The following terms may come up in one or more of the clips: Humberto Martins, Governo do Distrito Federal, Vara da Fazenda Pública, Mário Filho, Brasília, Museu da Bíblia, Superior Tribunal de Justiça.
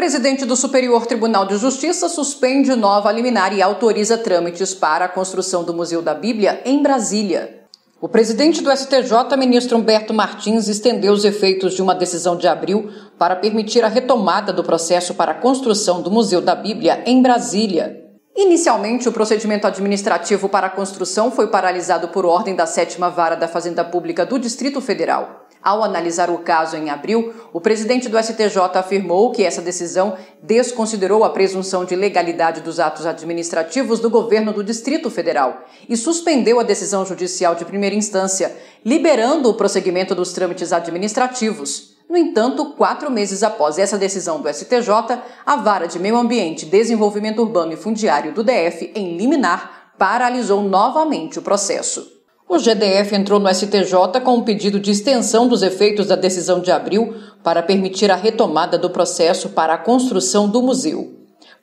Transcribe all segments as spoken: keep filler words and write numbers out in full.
Presidente do Superior Tribunal de Justiça suspende nova liminar e autoriza trâmites para a construção do Museu da Bíblia em Brasília. O presidente do S T J, ministro Humberto Martins, estendeu os efeitos de uma decisão de abril para permitir a retomada do processo para a construção do Museu da Bíblia em Brasília. Inicialmente, o procedimento administrativo para a construção foi paralisado por ordem da sétima Vara da Fazenda Pública do Distrito Federal. Ao analisar o caso em abril, o presidente do S T J afirmou que essa decisão desconsiderou a presunção de legalidade dos atos administrativos do Governo do Distrito Federal e suspendeu a decisão judicial de primeira instância, liberando o prosseguimento dos trâmites administrativos. No entanto, quatro meses após essa decisão do S T J, a Vara de Meio Ambiente, Desenvolvimento Urbano e Fundiário do D F, em liminar, paralisou novamente o processo. O G D F entrou no S T J com um pedido de extensão dos efeitos da decisão de abril para permitir a retomada do processo para a construção do museu.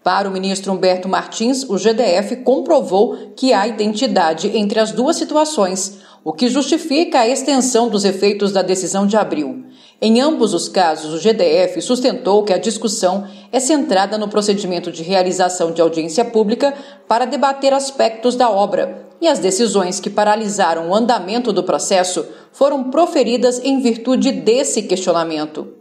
Para o ministro Humberto Martins, o G D F comprovou que há identidade entre as duas situações, o que justifica a extensão dos efeitos da decisão de abril. Em ambos os casos, o G D F sustentou que a discussão é centrada no procedimento de realização de audiência pública para debater aspectos da obra, e as decisões que paralisaram o andamento do processo foram proferidas em virtude desse questionamento.